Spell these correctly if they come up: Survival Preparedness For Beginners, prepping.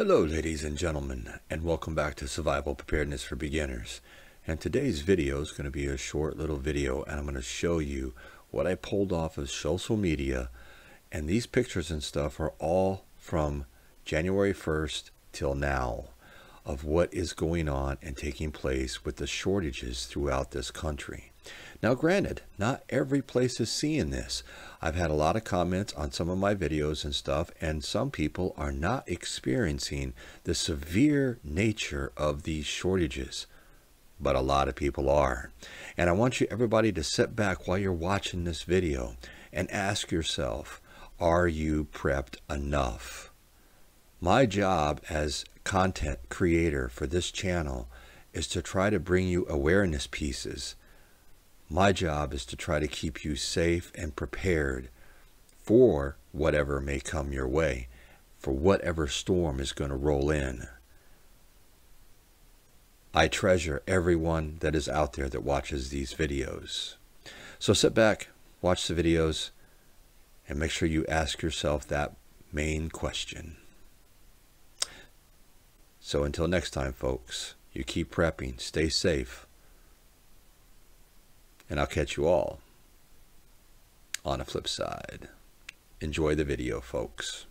Hello ladies and gentlemen, and welcome back to Survival Preparedness for Beginners. And today's video is going to be a short little video, and I'm going to show you what I pulled off of social media. And these pictures and stuff are all from January 1st till now of what is going on and taking place with the shortages throughout this country. Now granted, not every place is seeing this. I've had a lot of comments on some of my videos and stuff, and some people are not experiencing the severe nature of these shortages, but a lot of people are. And I want you, everybody, to sit back while you're watching this video and ask yourself, are you prepped enough? My job as content creator for this channel is to try to bring you awareness pieces. My job is to try to keep you safe and prepared for whatever may come your way, for whatever storm is going to roll in. I treasure everyone that is out there that watches these videos. So sit back, watch the videos, and make sure you ask yourself that main question. So until next time, folks, you keep prepping, stay safe. And I'll catch you all on the flip side. Enjoy the video, folks.